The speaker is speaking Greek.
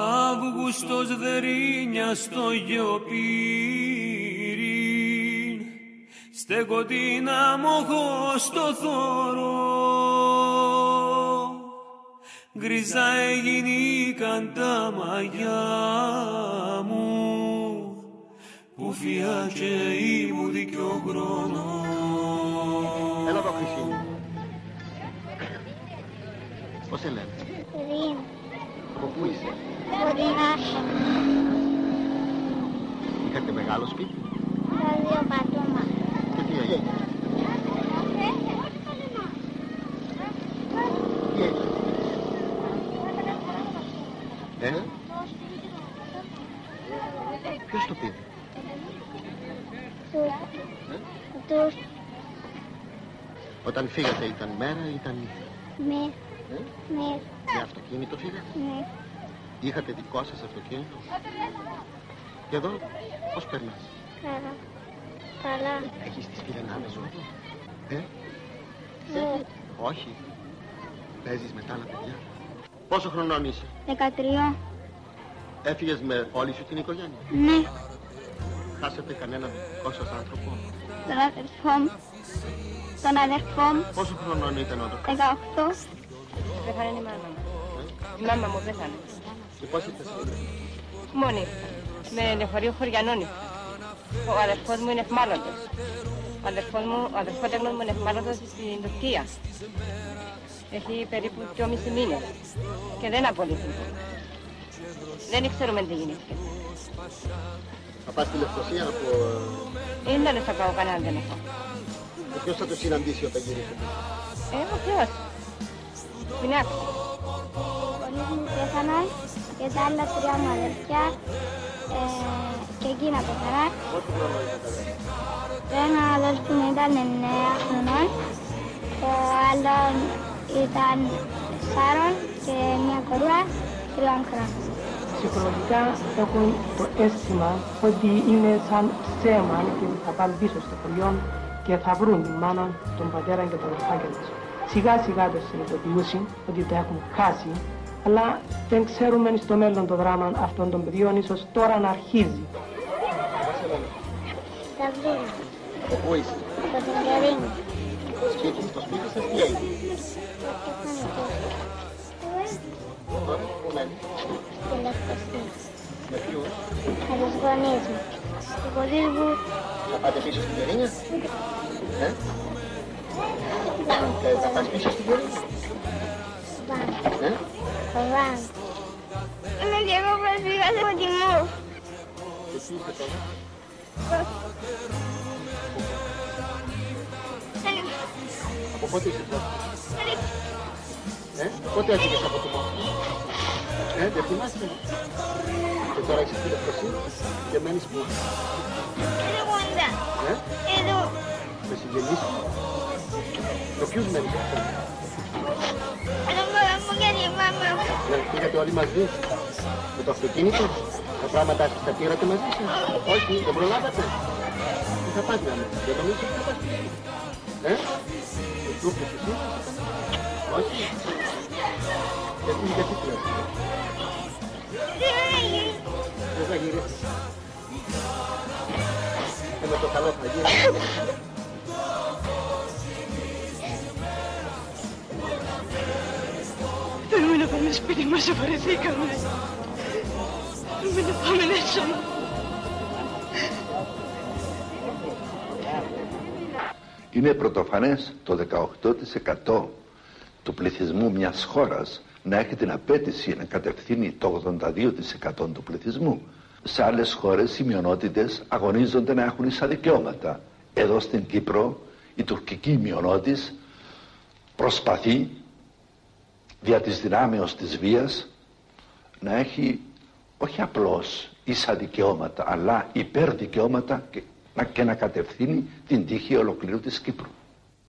Αύγουστος δερίνια στο γεωπύριν, στέκω την αμοχώ στο θωρό. Γκρίζα έγινηκαν τα μαγιά μου, που φιάκε ήμου δικαιογρόνο. Έλα εδώ, Χρυσή. Πώς σε λένε? Ρίμ. Από πού είσαι? Κοντινάσαι. Είχατε μεγάλο σπίτι? Δύο πατούμα. Και τι έγινε? Τι έγινε? Ποιος το πήρε? Τους. Όταν φύγατε ήταν μέρα ή ήταν νύχτα? Μέρα. Ναι. Με αυτοκίνητο φύγατε? Ναι. Είχατε δικό σας αυτοκίνητο? Και εδώ πώς περνάς? Καλά. Καλά. Έχεις τις πυρενάδες ζώδια? Ναι. Όχι. Παίζεις με τα άλλα παιδιά? Πόσο χρονών είσαι? 13. Έφυγες με όλη σου την οικογένεια? Ναι. Χάσατε κανέναν δικό σας άνθρωπο? Τον αδερφό μου. Πόσο χρονών ήταν όταν? 18. Πέθανε η μάνα μου. Η μάμα μου πέθανε. Και πώς ήρθες εδώ? Μόνη. Με λεωφορείο χωριανών. Ο αδερφός μου είναι ευμάλωτος. Ο αδερφότεχνος μου είναι ευμάλωτος στην Τουρκία. Έχει περίπου 2,5 μήνες και δεν απολύθηκε. Δεν ξέρουμε τι γίνεται. Θα πας στη Λευκοσία από... Είναι όλες θα πάω, κανέναν δεν έχω. Και ποιος θα το συναντήσει όταν γυρίσετε? Ο Θεός. Μην άκουσα. Πολλοί μου πέθαναν και τα άλλα 3 μου αδερφιά και εκείνα πέθαναν. Πόσο χρόνο είχατε εδώ? Ένα αδερφό μου ήταν 9 χρονών, ο άλλον ήταν 4 και μια κορούα 3 χρόνια. Ψυχολογικά έχουν το αίσθημα ότι είναι σαν ψέμα και θα πάνε πίσω στο χωριό και θα βρουν την μάνα, τον πατέρα και τον αδελφάκι της. Σιγά σιγά το συνειδητοποιούσαν ότι τα έχουν χάσει, αλλά δεν ξέρουμε στο μέλλον το δράμα αυτών των παιδιών, ίσως τώρα να αρχίζει. Θα βρούμε. Πού είσαι? Θα την καρύνει. Στο σπίτι σας τι έγινε? Πού μένει? Στην Λευκοσία. Με ποιους? Με τους γονείς μου. Στους γονείς μου. Θα πάτε πίσω στην Γερίνια? Θα πας πίσω στην Γερίνια? Φοβάμαι. Είμαι και εγώ προσφύγα σε κοντινού. Και τι είστε τώρα? Από πότε είσαι τώρα? Πότε έφυγες από το μάτι? Δεν θυμάσαι. Και τώρα είσαι στη Λευκοσία και μένεις πού? Εδώ κοντά. Εδώ. Με συγγενείς σου. Με ποιους μένεις αυτό? Με τον παπά μου και τη μάμα μου. Πήγατε όλοι μαζί? Με το αυτοκίνητο? Τα πράγματα σας τα πήρατε μαζί σας? Όχι, δεν προλάβατε. Τι θα πάτε να μένεις? Για το μίσο θα πάτε. Τους Τούρκους εσύ? Όχι. Γιατί πλέον? Δεν θα γυρίσεις. Και με το καλό θα γυρίσεις. Θέλουμε να πάμε σπίτι μας, σοβαρεθήκαμε. Θέλουμε να πάμε να έρθουμε. Είναι πρωτοφανές το 18% του πληθυσμού μιας χώρας να έχει την απέτηση να κατευθύνει το 82% του πληθυσμού. Σε άλλες χώρες οι μειονότητες αγωνίζονται να έχουν ίσα δικαιώματα. Εδώ στην Κύπρο η τουρκική μειονότης προσπαθεί δια της δυνάμεως της βίας να έχει όχι απλώς ίσα δικαιώματα αλλά υπερδικαιώματα και να κατευθύνει την τύχη ολοκλήρου της Κύπρου.